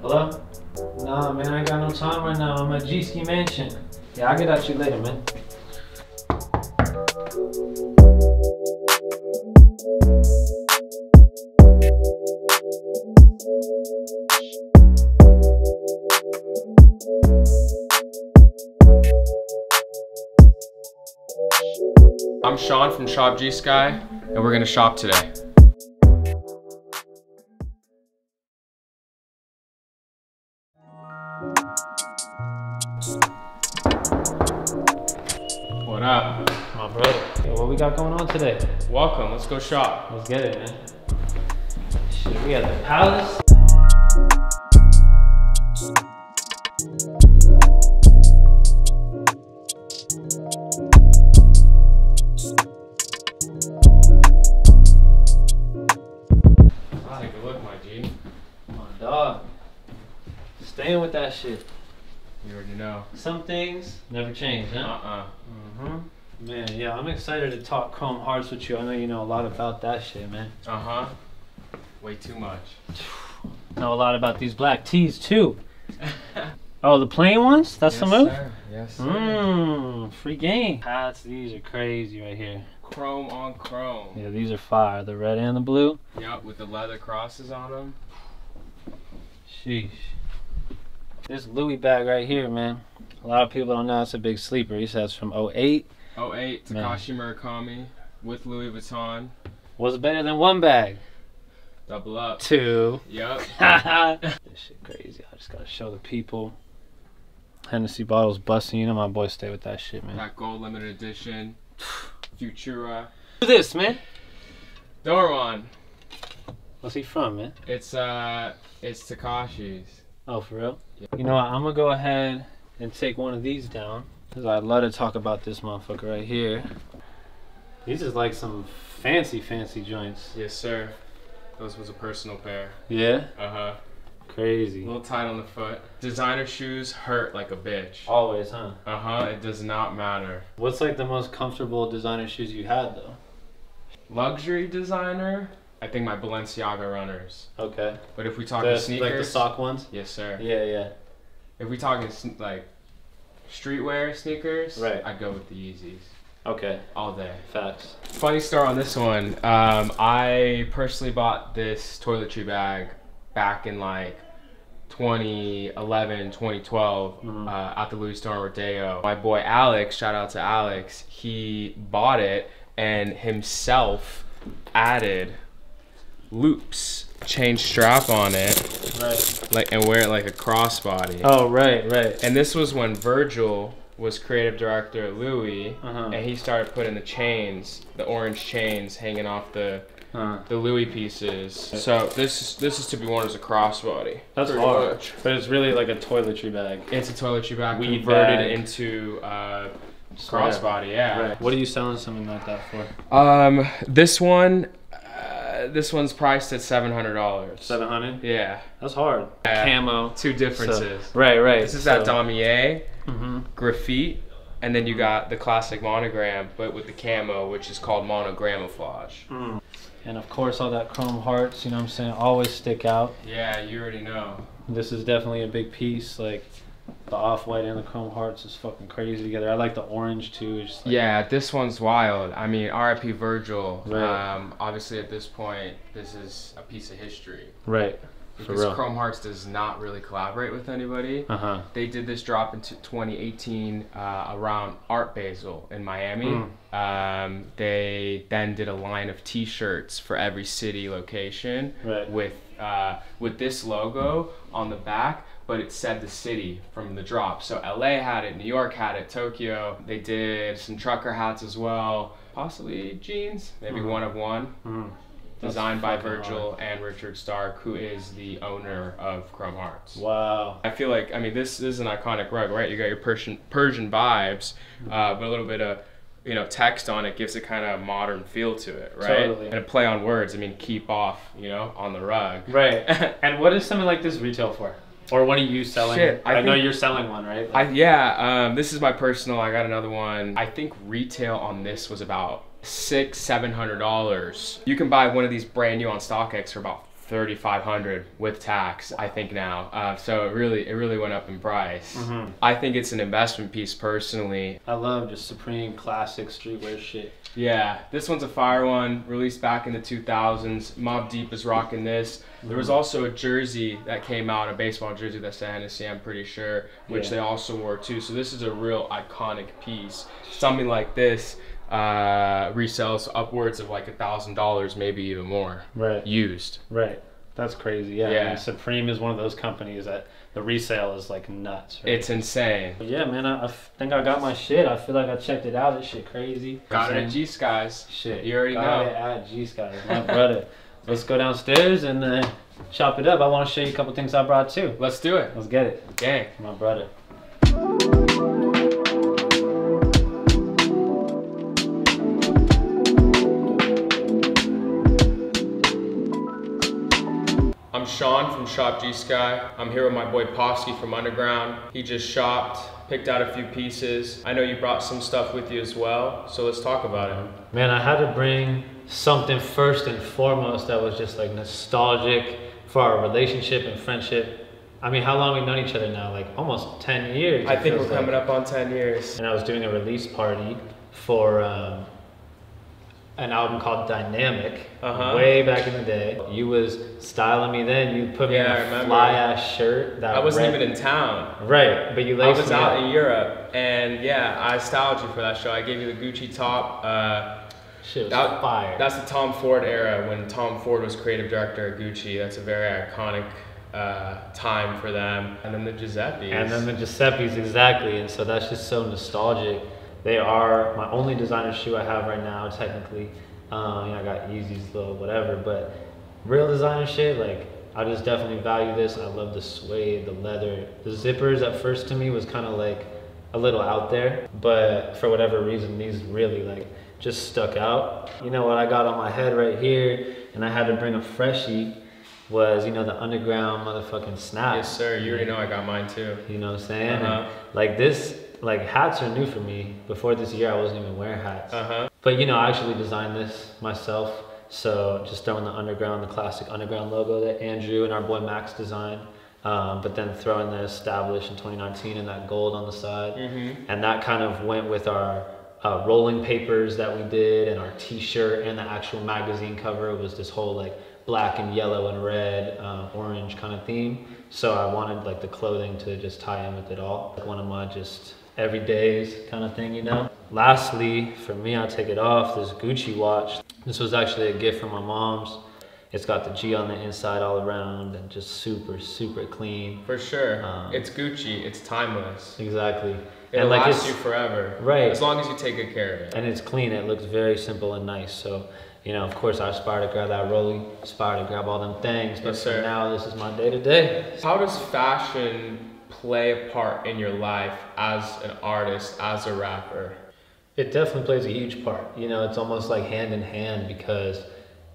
Hello? Nah, man, I ain't got no time right now. I'm at G-Ski Mansion. Yeah, I'll get at you later, man. I'm Sean from Shop G-Sky, and we're gonna shop today. What up? My brother. Yo, what we got going on today? Welcome, let's go shop. Let's get it, man. Shit, we at the Palace. Staying with that shit. You already know. Some things never change, huh? Man, yeah, I'm excited to talk Chrome Hearts with you. I know you know a lot about that shit, man. Way too much. Know a lot about these black tees too. Oh, the plain ones? That's the move? Sir. Yes, sir. Mmm, free game. Hats, these are crazy right here. Chrome on chrome. Yeah, these are fire. The red and the blue. Yep, with the leather crosses on them. Sheesh. This Louis bag right here, man. A lot of people don't know it's a big sleeper. He says from 08. 08, Takashi Murakami with Louis Vuitton. What's better than one bag? Double up. Two. Yep. This shit crazy. I just gotta show the people. Hennessy bottles busting. You know my boys stay with that shit, man. That gold limited edition. Futura. Do this, man. Doron. What's he from, man? It's Takashi's. Oh, for real? Yeah. You know what, I'm gonna go ahead and take one of these down because I'd love to talk about this motherfucker right here. These is like some fancy, fancy joints. Yes, sir. Those was a personal pair. Yeah? Uh-huh. Crazy. A little tight on the foot. Designer shoes hurt like a bitch. Always, huh? Uh-huh, it does not matter. What's like the most comfortable designer shoes you had, though? Luxury designer? I think my Balenciaga runners. Okay. But if we talking sneakers, like the sock ones. Yes, sir. Yeah, yeah. If we talking like streetwear sneakers, right? I go with the Yeezys. Okay. All day. Facts. Funny story on this one. I personally bought this toiletry bag back in like 2011, 2012 at the Louis Vuitton Rodeo. My boy Alex, shout out to Alex. He bought it and himself added loops, chain strap on it, right? Like, and wear it like a crossbody. Oh, right, right. And this was when Virgil was creative director at Louis, and he started putting the chains, the orange chains, hanging off the Louis pieces. So this is to be worn as a crossbody. That's large, but it's really like a toiletry bag. It's a toiletry bag. We converted it into crossbody. Yeah. Right. What are you selling something like that for? This one. This one's priced at $700. 700? Yeah. That's hard. Yeah. Camo. Two differences. So, right, right. This is that damier, graffiti, and then you got the classic monogram, but with the camo, which is called monogramouflage. And of course, all that Chrome Hearts, you know what I'm saying, always stick out. Yeah, you already know. This is definitely a big piece, like the Off-White and the Chrome Hearts is fucking crazy together. I like the orange too. It's like, yeah, this one's wild. I mean, R.I.P. Virgil. Right. Obviously, at this point, this is a piece of history. Right. Because Chrome Hearts does not really collaborate with anybody. They did this drop in 2018 around Art Basel in Miami. They then did a line of T-shirts for every city location with this logo on the back, but it said the city from the drop. So LA had it, New York had it, Tokyo. They did some trucker hats as well, possibly jeans, maybe one of one. Designed by Virgil and Richard Stark, who is the owner of Chrome Hearts. Wow. I feel like, I mean, this is an iconic rug, right? You got your Persian vibes, but a little bit of, you know, text on it gives it kind of a modern feel to it, right? Totally. And a play on words, I mean, keep off, you know, on the rug. Right. And what does something like this retail for? Or what are you selling? Shit, I know you're selling one, right? Like, yeah, this is my personal, I got another one. I think retail on this was about $600-$700. You can buy one of these brand new on StockX for about $3,500 with tax, I think now. So it really went up in price. Mm-hmm. I think it's an investment piece personally. I love just Supreme classic streetwear shit. Yeah, this one's a fire one, released back in the 2000s. Mob Deep is rocking this. There was also a jersey that came out, a baseball jersey that said Hennessy, I'm pretty sure, which they also wore too. So this is a real iconic piece. Something like this resells upwards of like $1,000, maybe even more. Right. Used. Right. That's crazy. Yeah. Yeah. I mean, Supreme is one of those companies that the resale is like nuts. Right? It's insane. But yeah, man. I think I got my shit. I feel like I checked it out. This shit crazy. Got it at G-Sky's. Shit. You already know. Got it at G-Sky's. My brother. Let's go downstairs and chop it up. I want to show you a couple things I brought too. Let's do it. Let's get it. Gang. My brother. I'm Sean from Shop G-Sky. I'm here with my boy Pofsky from Underground. He just shopped, picked out a few pieces. I know you brought some stuff with you as well, so let's talk about it. Man, I had to bring something first and foremost that was just like nostalgic for our relationship and friendship. I mean, how long we've known each other now? Like almost 10 years. I think we're coming up on 10 years. And I was doing a release party for an album called Dynamic, way back in the day. You was styling me then. You put me in a fly-ass shirt. That I wasn't even in town. Right, but you laced me up. I was out in Europe, and yeah, I styled you for that show. I gave you the Gucci top. Shit was fire. That's the Tom Ford era, when Tom Ford was creative director at Gucci. That's a very iconic time for them. And then the Giuseppes. And then the Giuseppes, exactly. And so that's just so nostalgic. They are my only designer shoe I have right now, technically. You know, I got Yeezys, little whatever, but real designer shit, like, I just definitely value this. I love the suede, the leather. The zippers at first to me was kind of like a little out there, but for whatever reason, these really like just stuck out. You know what I got on my head right here, and I had to bring a freshie, was, you know, the Underground motherfucking snap. Yes, sir, you already know I got mine too. You know what I'm saying? And, like this, like hats are new for me. Before this year, I wasn't even wearing hats. But you know, I actually designed this myself. So just throwing the Underground, the classic Underground logo that Andrew and our boy Max designed. But then throwing the Established in 2019 and that gold on the side. And that kind of went with our rolling papers that we did and our t-shirt and the actual magazine cover. It was this whole like black and yellow and red, orange kind of theme. So I wanted like the clothing to just tie in with it all. Like one of my just everydays kind of thing, you know? Lastly, for me, I take it off, this Gucci watch. This was actually a gift from my mom's. It's got the G on the inside all around and just super, super clean. For sure. It's Gucci, it's timeless. Exactly. It'll last you forever. Right. As long as you take good care of it. And it's clean, it looks very simple and nice. So, you know, of course I aspire to grab that Rolex, aspire to grab all them things, but for now this is my day to day. How does fashion play a part in your life as an artist, as a rapper? It definitely plays a huge part. You know, it's almost like hand in hand, because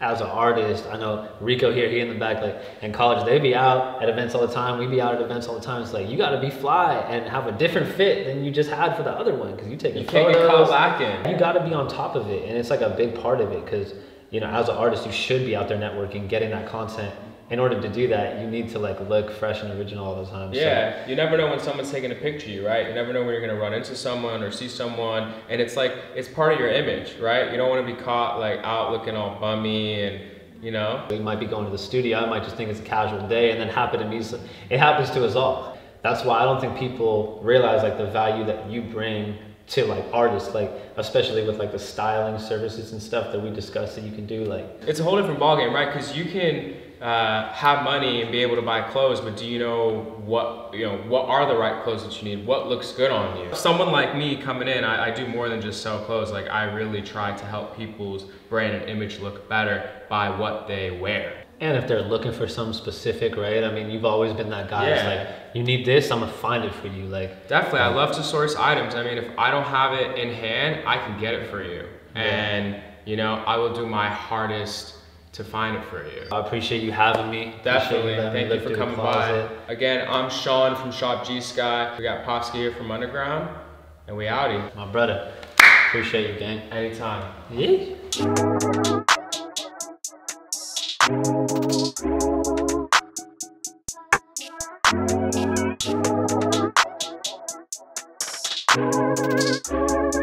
as an artist, I know Rico here, he in the back, like in college, they be out at events all the time. We be out at events all the time. It's like, you gotta be fly and have a different fit than you just had for the other one. Cause you take photos. You can't get caught lacking. You gotta be on top of it. And it's like a big part of it. Cause you know, as an artist, you should be out there networking, getting that content. In order to do that, you need to like look fresh and original all the time. Yeah, so you never know when someone's taking a picture of you, right? You never know when you're gonna run into someone or see someone, and it's like, it's part of your image, right? You don't wanna be caught like out looking all bummy and, you know? You might be going to the studio, I might just think it's a casual day, and then happen to me, it happens to us all. That's why I don't think people realize like the value that you bring to like artists, like especially with like the styling services and stuff that we discussed that you can do. Like it's a whole different ballgame, right? Because you can have money and be able to buy clothes, but do you know what, you know, what are the right clothes that you need? What looks good on you? Someone like me coming in, I do more than just sell clothes. Like I really try to help people's brand and image look better by what they wear. And if they're looking for some specific, right? I mean, you've always been that guy. It's like, you need this, I'm gonna find it for you. Like definitely, I love to source items. I mean, if I don't have it in hand, I can get it for you. And you know, I will do my hardest to find it for you. I appreciate you having me. Definitely, thank you for coming by. Again, I'm Sean from Shop G-Sky. We got Pofsky here from Underground, and we outie. My brother. Appreciate you, gang. Anytime. Yeah.